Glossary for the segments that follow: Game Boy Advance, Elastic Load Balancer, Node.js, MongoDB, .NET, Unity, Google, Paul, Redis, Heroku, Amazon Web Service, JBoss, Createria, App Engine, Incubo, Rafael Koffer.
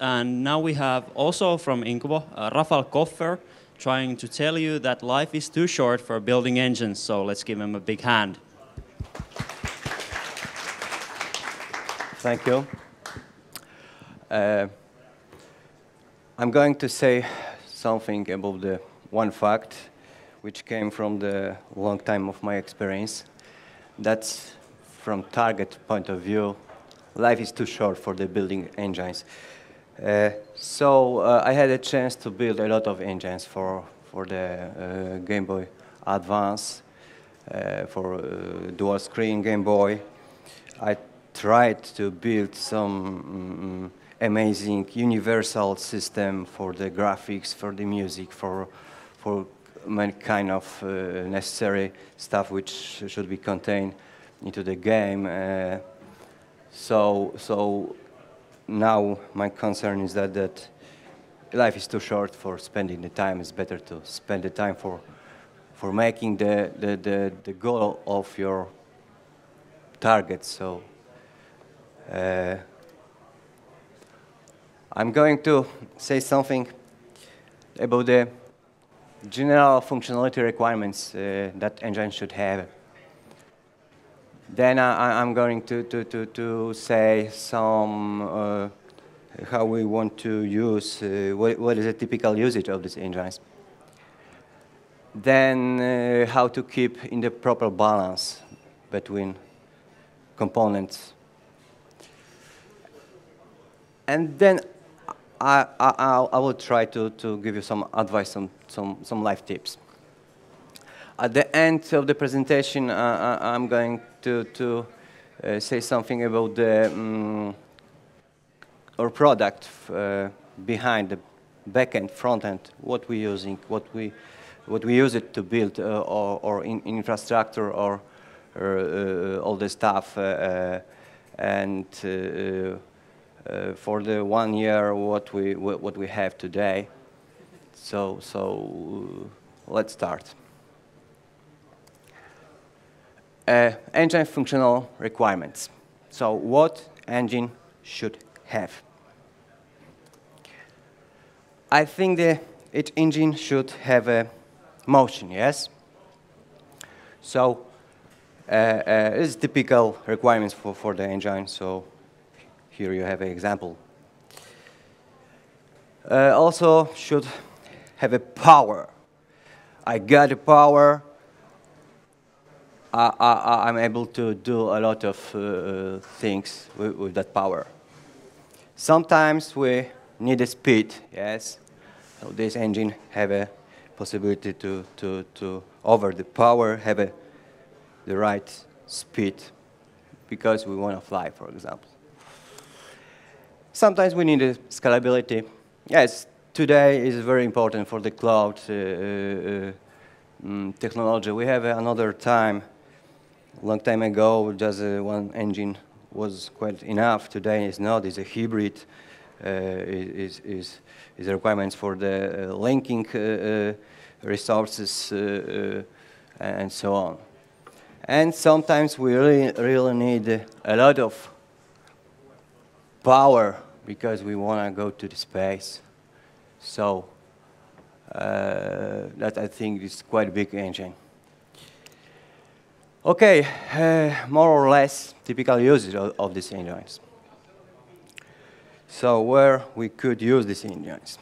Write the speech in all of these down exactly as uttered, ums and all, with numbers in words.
And now we have also from Incubo, uh, Rafael Koffer, trying to tell you that life is too short for building engines, so let's give him a big hand. Thank you. Uh, I'm going to say something about the one fact, which came from the long time of my experience. That's from target point of view. Life is too short for the building engines. Uh, so uh, I had a chance to build a lot of engines for, for the uh, Game Boy Advance, uh, for uh, dual screen Game Boy. I tried to build some um, amazing universal system for the graphics, for the music, for, for many kind of uh, necessary stuff which should be contained into the game. Uh, so, so Now, my concern is that, that life is too short for spending the time. It's better to spend the time for, for making the, the, the, the goal of your target. So uh, I'm going to say something about the general functionality requirements uh, that engine should have. Then I, I'm going to, to, to, to say some uh, how we want to use, uh, what, what is a typical usage of these engines. Then uh, how to keep in the proper balance between components. And then I, I, I will try to, to give you some advice on some, some life tips. At the end of the presentation, uh, I'm going to, to uh, say something about the um, our product uh, behind the backend, frontend, what we're using, what we what we use it to build, uh, or, or in infrastructure, or, or uh, all the stuff, uh, uh, and uh, uh, for the one year what we what we have today. So so uh, let's start. Uh, engine functional requirements. So what engine should have? I think the each engine should have a motion, yes? So uh, uh, it's typical requirements for, for the engine. So here you have an example. Uh, also should have a power. I got a power. I, I, I'm able to do a lot of uh, things with, with that power. Sometimes we need a speed, yes. So this engine have a possibility to, to, to over the power, have a, the right speed, because we want to fly, for example. Sometimes we need a scalability. Yes, today is very important for the cloud uh, uh, um, technology. We have another time. Long time ago, just uh, one engine was quite enough. Today is not. It's a hybrid. Uh, is is is requirements for the uh, linking uh, uh, resources uh, uh, and so on. And sometimes we really really need a lot of power because we want to go to the space. So uh, that I think is quite a big engine. Okay, uh, more or less typical usage of, of these engines. So where we could use these engines.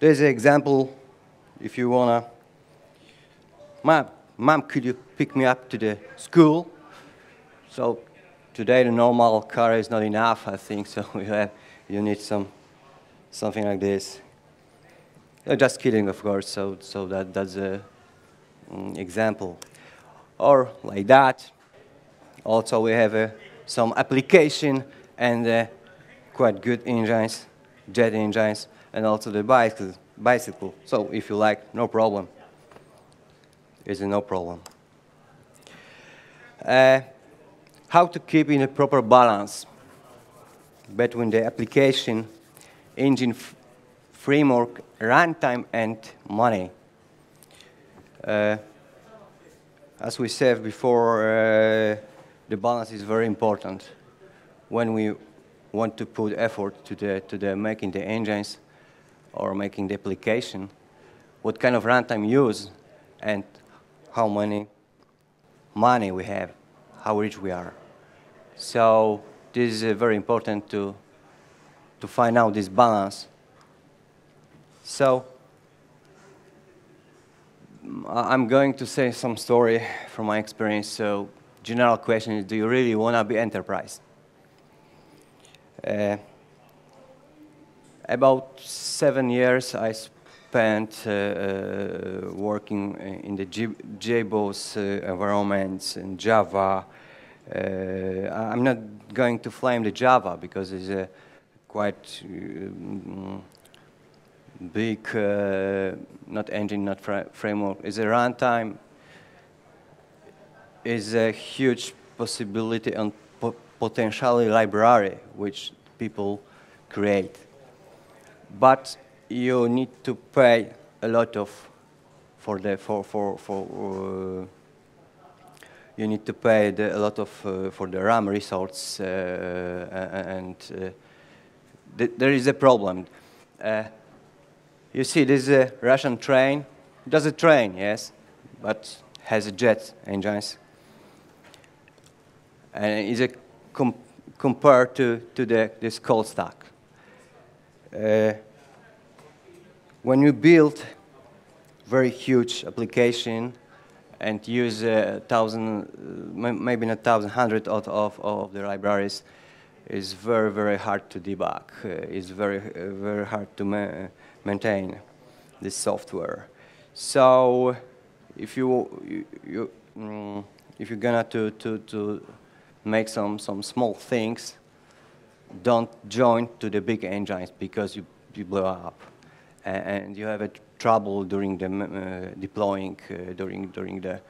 There's an example. If you wanna, mom, mom, could you pick me up to the school? So today the normal car is not enough, I think. So we have, you need some something like this. No, just kidding, of course. So so that that's a um, example. Or like that. Also, we have uh, some application and uh, quite good engines, jet engines, and also the bicycle. Bicycle. So if you like, no problem. It's a no problem. Uh, how to keep in a proper balance between the application, engine framework, runtime, and money. Uh, As we said before, uh, the balance is very important. When we want to put effort to the to the making the engines or making the application, what kind of runtime use, and how many money we have, how rich we are. So this is very important to to find out this balance. So I'm going to say some story from my experience. So general question is, do you really want to be enterprise? Uh, about seven years I spent uh, uh, working in the JBoss uh, environments in Java. Uh, I'm not going to flame the Java because it's a quite um, big, uh, not engine, not fr framework. It's a runtime. Is a huge possibility and po potentially library which people create. But you need to pay a lot of for the for for for. Uh, you need to pay the, a lot of uh, for the RAM resources, uh, and uh, th there is a problem. Uh, you see, this is a Russian train. It does a train, yes, but has a jet engines. And is a com compared to to the this cold stack. Uh, when you build very huge application and use a thousand, maybe not thousand, hundred out of of the libraries, is very very hard to debug. Uh, it's very uh, very hard to ma maintain this software. So if you you, you um, if you're gonna to to to make some, some small things, don't join to the big engines because you, you blow up. And you have a trouble during the uh, deploying, uh, during, during the uh,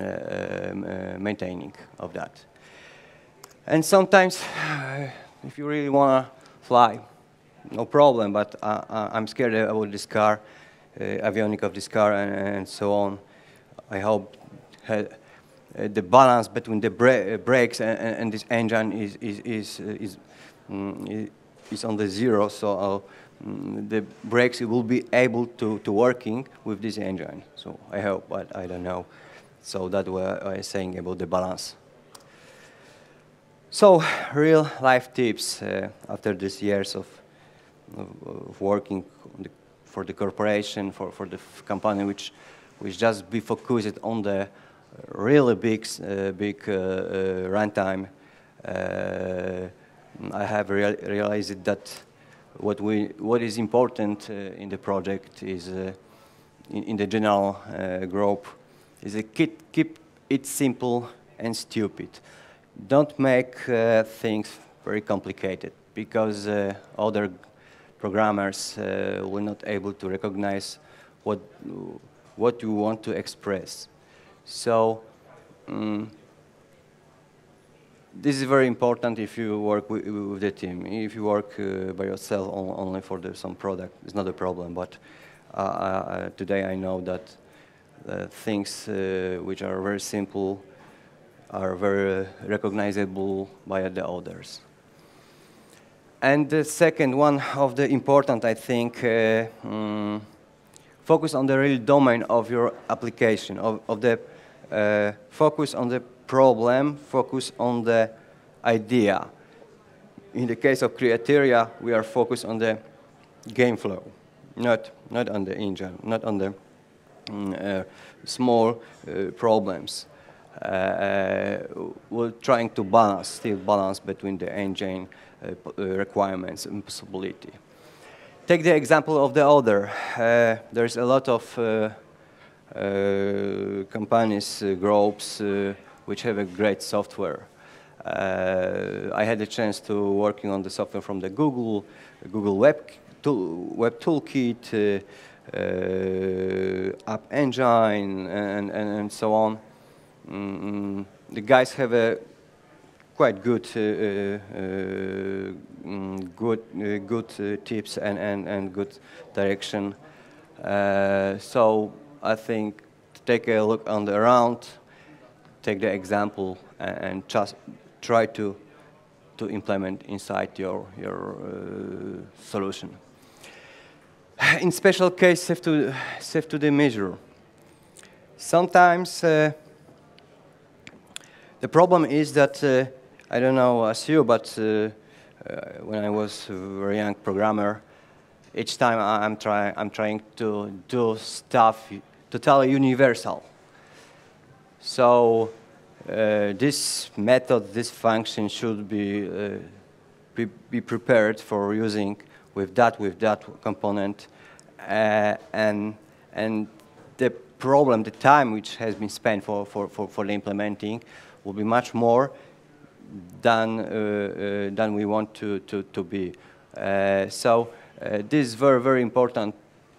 uh, maintaining of that. And sometimes, uh, if you really want to fly, no problem, but I, I'm scared about this car, uh, avionic of this car, and, and so on. I hope uh, Uh, the balance between the bra uh, brakes and, and, and this engine is is is uh, is, um, is on the zero, so uh, um, the brakes will be able to to working with this engine. So I hope, but I don't know. So that's what I was saying about the balance. So real life tips uh, after these years of, of, of working the, for the corporation, for for the company, which which just be focused on the really big, uh, big uh, uh, runtime. Uh, I have real realized that what we, what is important uh, in the project is, uh, in, in the general uh, group, is a keep, keep it simple and stupid. Don't make uh, things very complicated because uh, other programmers uh, will not able to recognize what what you want to express. So um, this is very important if you work with, with the team. If you work uh, by yourself on, only for the, some product, it's not a problem. But uh, uh, today I know that uh, things uh, which are very simple are very recognizable by the others. And the second one of the important, I think, uh, um, focus on the real domain of your application, of, of the uh, focus on the problem, focus on the idea. In the case of Createria, we are focused on the game flow, not, not on the engine, not on the um, uh, small uh, problems. Uh, we're trying to balance, still balance between the engine uh, requirements and possibility. Take the example of the other. Uh, there's a lot of uh, uh, companies, uh, groups, uh, which have a great software. Uh, I had a chance to working on the software from the Google, Google Web Tool, Web Toolkit, uh, uh, App Engine, and, and, and so on. Mm, the guys have a quite good, uh, uh, um, good, uh, good uh, tips and, and, and good direction. Uh, so I think take a look on the round, take the example, and, and just try to to implement inside your, your uh, solution. In special case, save to, save to the measure. Sometimes uh, the problem is that, uh, I don't know as you, but uh, uh, when I was a very young programmer, each time I'm, try I'm trying to do stuff totally universal. So uh, this method, this function should be, uh, be, be prepared for using with that, with that component. Uh, and, and the problem, the time which has been spent for, for, for, for implementing will be much more than, uh, uh, than we want to, to, to be. Uh, so uh, this is very, very important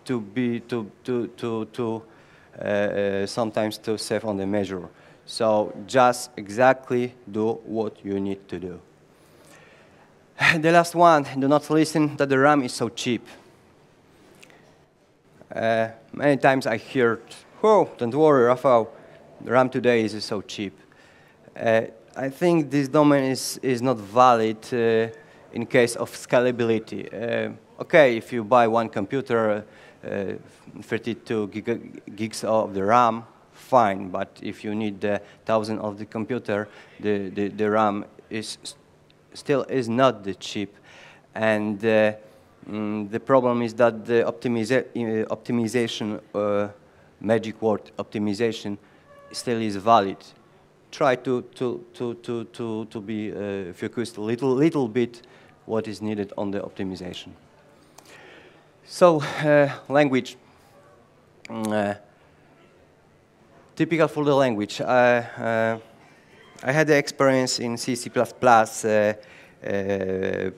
to be, to, to, to, to uh, uh, sometimes to save on the measure. So just exactly do what you need to do. The last one, do not listen that the RAM is so cheap. Uh, many times I heard, oh, don't worry, Rafael, the RAM today is so cheap. Uh, I think this domain is, is not valid uh, in case of scalability. Uh, okay, if you buy one computer, uh, thirty-two gigs of the RAM, fine, but if you need the thousand of the computer, the, the, the RAM is still is not the cheap. And uh, mm, the problem is that the optimiza uh, optimization, uh, magic word, optimization, still is valid. Try to, to, to, to, to, to be uh, focused a little, little bit what is needed on the optimization. So, uh, language. Uh, typical for the language. Uh, uh, I had the experience in C, C++, uh, uh,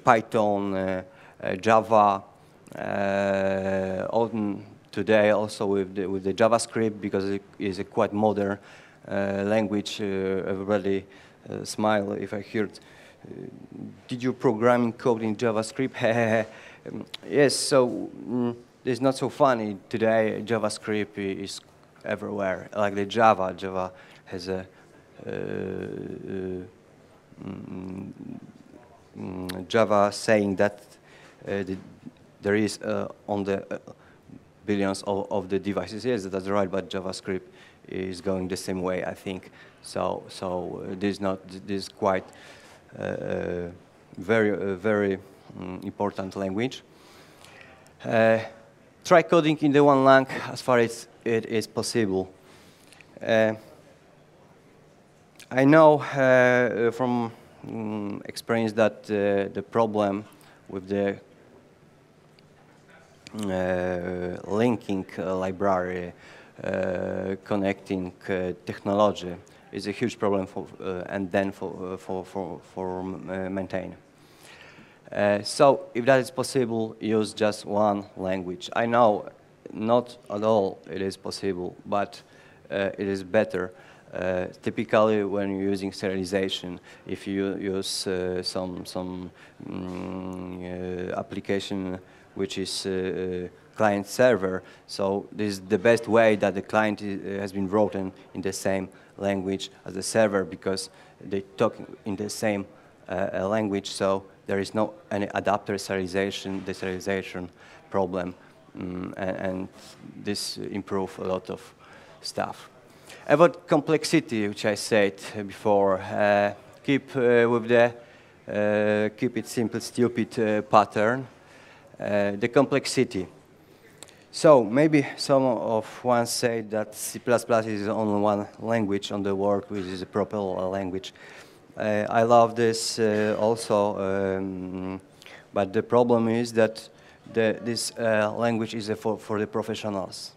Python, uh, uh, Java, uh, often today also with the, with the JavaScript, because it is a quite modern uh, language. Uh, everybody uh, smile if I heard, uh, did you program code in JavaScript? um, yes, so mm, it's not so funny today. JavaScript is everywhere, like the Java. Java has a Uh, uh, mm, mm, Java saying that uh, the, there is uh, on the uh, billions of, of the devices. Yes, that's right. But JavaScript is going the same way, I think. So, so uh, this is not this is quite uh, very uh, very um, important language. Uh, try coding in the one lang as far as it is possible. Uh, I know uh, from um, experience that uh, the problem with the uh, linking uh, library, uh, connecting uh, technology is a huge problem for, uh, and then for, uh, for, for, for uh, maintain. Uh, so if that is possible, use just one language. I know not at all it is possible, but uh, it is better. Uh, typically, when you're using serialization, if you use uh, some some mm, uh, application which is uh, client-server, so this is the best way that the client is, has been written in the same language as the server, because they talk in the same uh, language. So there is no any adapter serialization, deserialization problem, mm, and, and this improves a lot of stuff. About complexity, which I said before, uh, keep uh, with the uh, keep it simple, stupid uh, pattern. Uh, the complexity. So maybe some of one say that C++ is only one language on the world, which is a proper language. Uh, I love this uh, also, um, but the problem is that the, this uh, language is for for the professionals.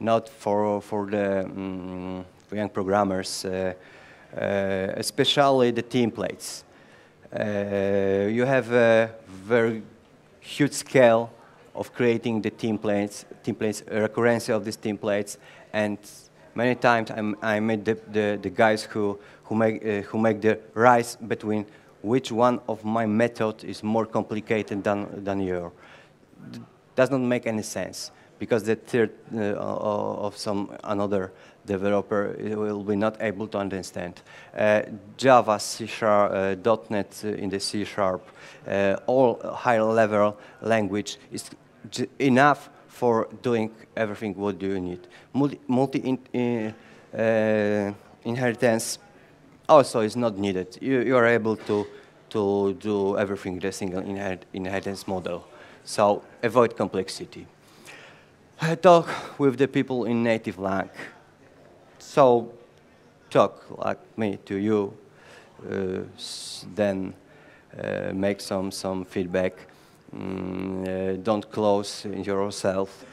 Not for for the um, young programmers, uh, uh, especially the templates. Uh, you have a very huge scale of creating the templates, templates recurrence of these templates, and many times I'm, I met the, the the guys who who make uh, who make the rise between which one of my method is more complicated than than your. Does not make any sense. Because the third uh, of some another developer will be not able to understand. Uh, Java, C Sharp, uh, .NET in the C Sharp, uh, all higher level language is enough for doing everything what do you need. Multi, multi in, uh, inheritance also is not needed. You, you are able to, to do everything the single inheritance model. So avoid complexity. Talk with the people in native language. So talk like me to you, uh, then uh, make some, some feedback. Mm, uh, don't close yourself,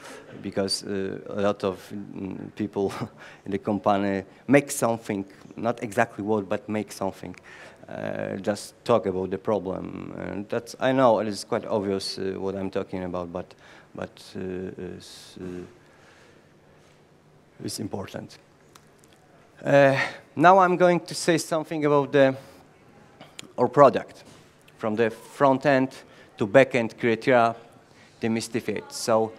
because uh, a lot of mm, people in the company make something, not exactly what, but make something. Uh, just talk about the problem. And that's, I know it is quite obvious uh, what I'm talking about, but, but uh, it's, uh, it's important. Uh, now I'm going to say something about the, our product, from the front end to backend Createria demystified. So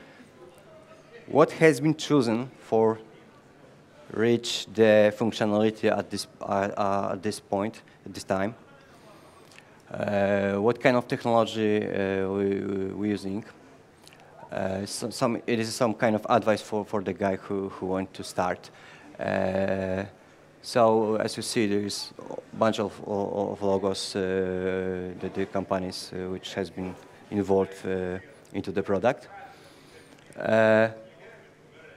what has been chosen for reach the functionality at this, uh, uh, at this point, at this time? Uh, what kind of technology uh, we, we're using? Uh, so, some, it is some kind of advice for, for the guy who, who wants to start. Uh, so as you see, there is a bunch of, of logos, uh, the, the companies uh, which has been involved uh, into the product. Uh,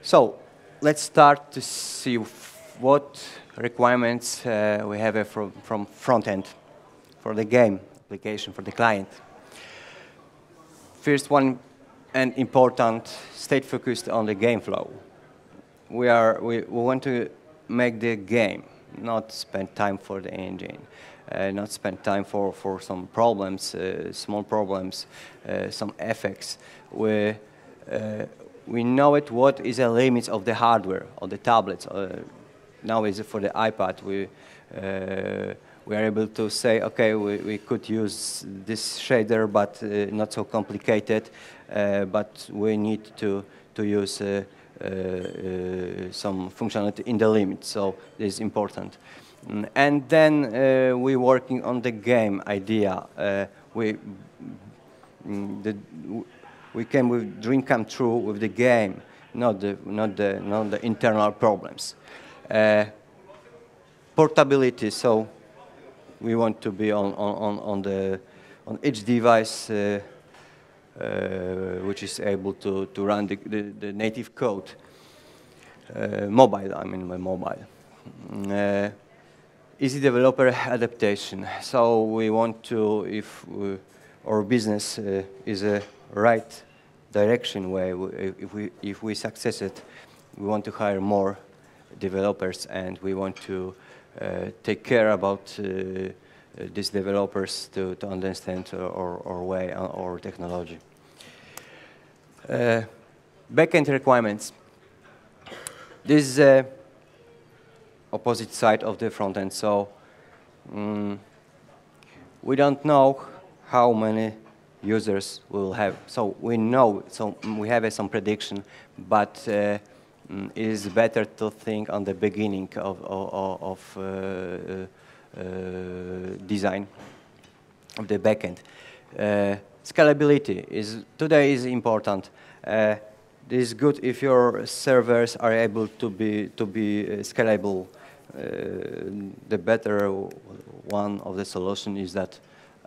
so let's start to see what requirements uh, we have uh, from, from front end for the game application, for the client. First one and important, stay focused on the game flow. We, are, we, we want to make the game, not spend time for the engine, uh, not spend time for, for some problems, uh, small problems, uh, some effects. We, uh, we know it what is the limits of the hardware, or the tablets. Uh, now is for the iPad. We, uh, we are able to say, okay, we, we could use this shader, but uh, not so complicated, uh, but we need to, to use uh, Uh, uh, some functionality in the limit, so it's important. Mm, and then uh, we're working on the game idea. Uh, we mm, the, we came with dream come true with the game, not the not the not the internal problems. Uh, portability. So we want to be on on on the on each device. Uh, Uh, which is able to, to run the, the, the native code. Uh, mobile, I mean by mobile. Uh, easy developer adaptation. So we want to, if we, our business uh, is a right direction way, if we, if we success it, we want to hire more developers, and we want to uh, take care about uh, Uh, these developers to, to understand our, our way, our technology. Uh, backend requirements. This is the opposite side of the front end, so um, we don't know how many users we will have. So we know, so we have uh, some prediction, but uh, um, it is better to think on the beginning of, of, of uh, uh, Uh, design of the backend. Uh, scalability is today is important. Uh, this is good if your servers are able to be to be uh, scalable. Uh, the better one of the solution is that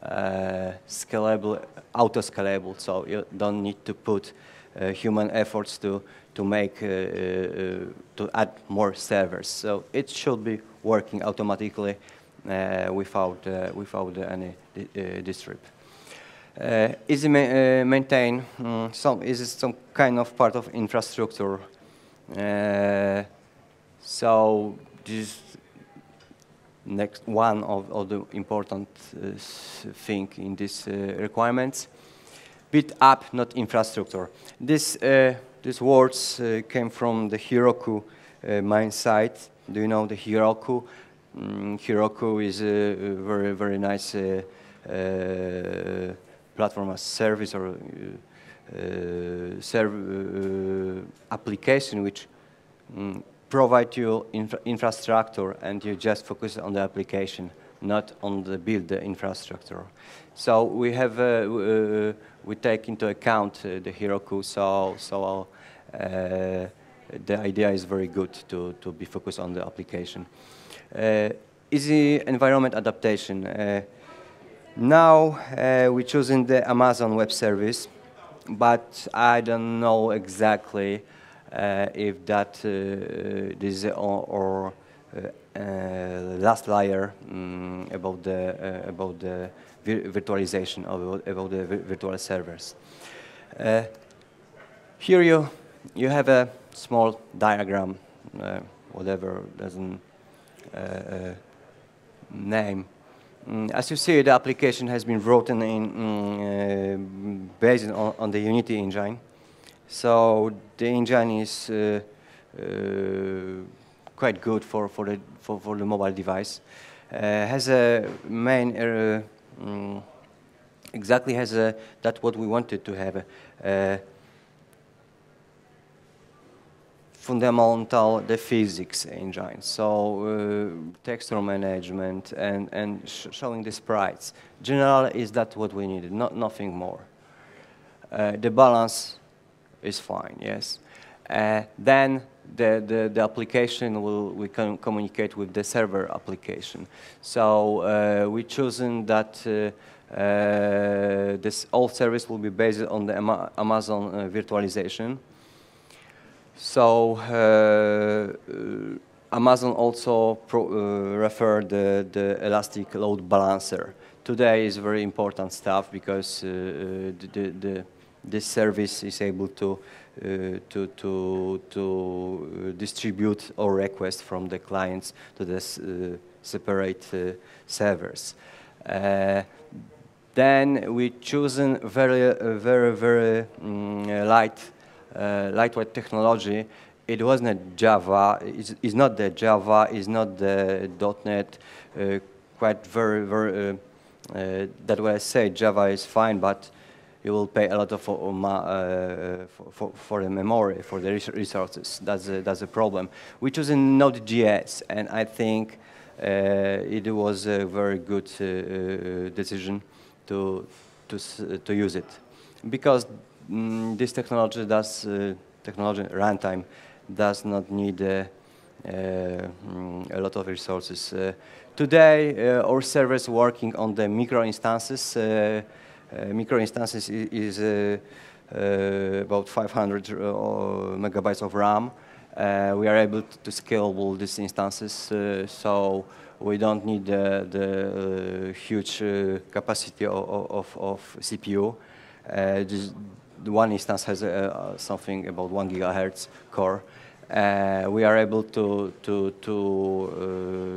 uh, scalable, auto scalable. So you don't need to put uh, human efforts to to make uh, uh, to add more servers. So it should be working automatically. Uh, without uh, without uh, any uh, distrip. Uh, easy ma uh, maintain. Mm, some is some kind of part of infrastructure. Uh, so this next one of, of the important uh, thing in these uh, requirements. Build up, not infrastructure. This uh, these words uh, came from the Heroku uh, mine site. Do you know the Heroku? Mm, Heroku is a very, very nice uh, uh, platform as service or uh, uh, serv uh, application which mm, provide you infra infrastructure and you just focus on the application, not on the build the infrastructure. So we have uh, uh, we take into account uh, the Heroku. So so uh, the idea is very good to to be focused on the application. Uh, easy environment adaptation. Uh, now uh, we're choosing the Amazon Web Service, but I don't know exactly uh, if that uh, this or, or uh, Uh, last layer um, about the uh, about the vir virtualization of, about the vir virtual servers. Uh, here you you have a small diagram, uh, whatever doesn't uh, uh, name. Um, as you see, the application has been written in um, uh, based on, on the Unity engine. So the engine is. Uh, uh, quite good for, for, the, for, for the mobile device. Uh, has a main, uh, um, exactly has a, that's what we wanted to have. Uh, fundamental, the physics engine. So uh, texture management and, and sh showing the sprites. General is that what we needed, not, nothing more. Uh, the balance is fine, yes. Uh, then the, the, the application will we can communicate with the server application. So uh, we chosen that uh, uh, this all service will be based on the Ama Amazon uh, virtualization. So uh, Amazon also pro uh, referred the, the Elastic Load Balancer. Today is very important stuff because uh, the, the, the this service is able to Uh, to to to distribute or request from the clients to the uh, separate uh, servers. Uh, then we chosen very uh, very very um, light uh, lightweight technology. It wasn't Java. It's, it's not the Java. It's not the .NET. Uh, quite very very. Uh, uh, that way I say Java is fine, but you will pay a lot of uh, for, for the memory, for the resources. That's a, that's a problem. We chose Node.js, and I think uh, it was a very good uh, decision to to to use it, because mm, this technology does uh, technology runtime does not need uh, uh, a lot of resources. Uh, today, uh, our servers working on the micro instances. Uh, Uh, micro instances is, is uh, uh, about five hundred uh, megabytes of RAM. Uh, we are able to scale these instances, uh, so we don't need uh, the uh, huge uh, capacity of, of, of C P U. Uh, just one instance has uh, something about one gigahertz core. Uh, we are able to to to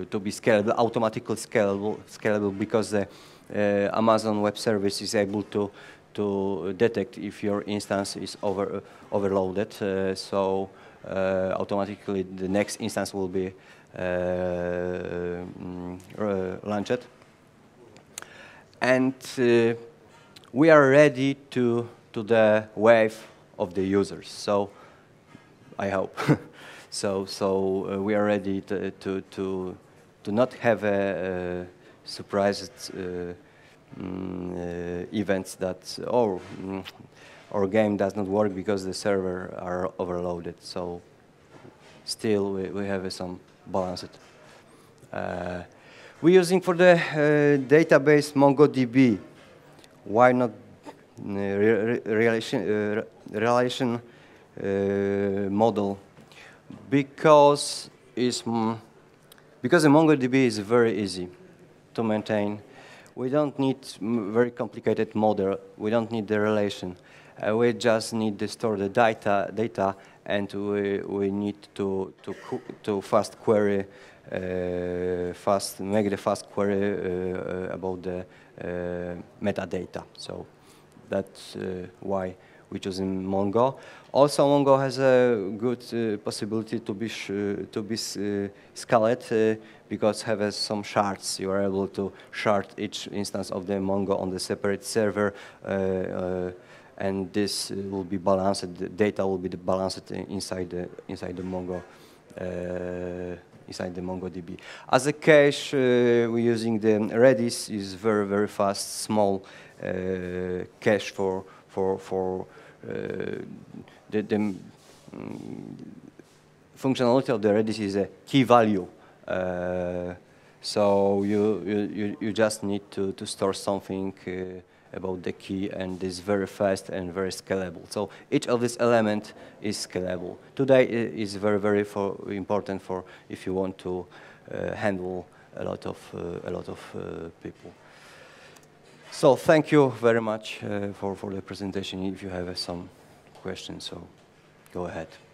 uh, to be scalable, automatically scalable, scalable because the Uh, Amazon Web Service is able to to detect if your instance is over uh, overloaded, uh, so uh, automatically the next instance will be uh, uh, launched. And uh, we are ready to to the wave of the users. So I hope. so so uh, we are ready to to to, to not have a. Uh, surprised uh, mm, uh, events that oh, mm, our game does not work because the server are overloaded. So still we, we have uh, some balance. Uh, we're using for the uh, database MongoDB. Why not uh, re relation, uh, relation uh, model? Because is mm, because the MongoDB is very easy to maintain. We don't need very complicated model. We don't need the relation. Uh, we just need to store the data, data, and we we need to to to fast query, uh, fast make the fast query uh, about the uh, metadata. So that's uh, why we chose in Mongo. Also, Mongo has a good uh, possibility to be sh to be uh, scaled uh, because have uh, some shards. You are able to shard each instance of the Mongo on the separate server, uh, uh, and this will be balanced. The data will be balanced inside the inside the Mongo uh, inside the MongoDB. As a cache, uh, we're using the Redis. Is very, very fast, small uh, cache for for for uh, the, the um, functionality of the Redis is a key value. Uh, so you, you you just need to to store something Uh, about the key, and is very fast and very scalable. So each of these elements is scalable. Today is very, very for important for if you want to uh, handle a lot of uh, a lot of uh, people. So thank you very much uh, for for the presentation. If you have uh, some questions, so go ahead.